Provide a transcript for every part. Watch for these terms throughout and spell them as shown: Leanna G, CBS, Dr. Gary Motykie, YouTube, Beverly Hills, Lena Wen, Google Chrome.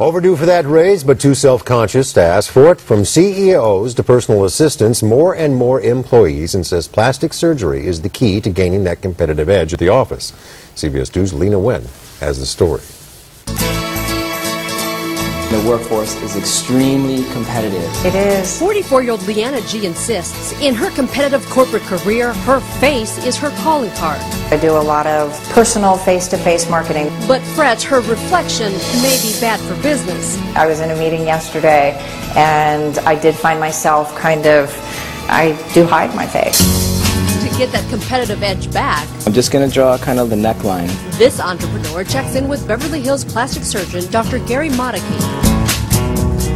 Overdue for that raise, but too self-conscious to ask for it. From CEOs to personal assistants, more and more employees insist plastic surgery is the key to gaining that competitive edge at the office. CBS 2's Lena Wen has the story. The workforce is extremely competitive. It is. 44-year-old Leanna G insists in her competitive corporate career, her face is her calling card. I do a lot of personal face-to-face marketing. But frets her reflection may be bad for business. I was in a meeting yesterday and I did find myself kind of, I do hide my face. Get that competitive edge back. I'm just going to draw kind of the neckline. This entrepreneur checks in with Beverly Hills plastic surgeon Dr. Gary Motykie.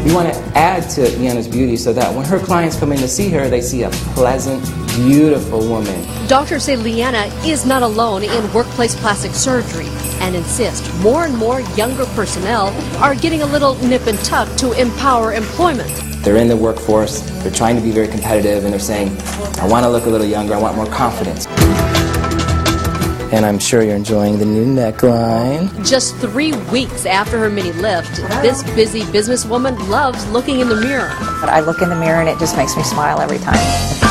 We want to add to Leanna's beauty so that when her clients come in to see her, they see a pleasant, beautiful woman. Doctors say Leanna is not alone in workplace plastic surgery and insist more and more younger personnel are getting a little nip and tuck to empower employment. They're in the workforce, they're trying to be very competitive, and they're saying, I want to look a little younger, I want more confidence. And I'm sure you're enjoying the new neckline. Just 3 weeks after her mini lift, this busy businesswoman loves looking in the mirror. I look in the mirror and it just makes me smile every time.